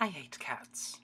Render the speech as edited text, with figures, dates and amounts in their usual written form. I hate cats.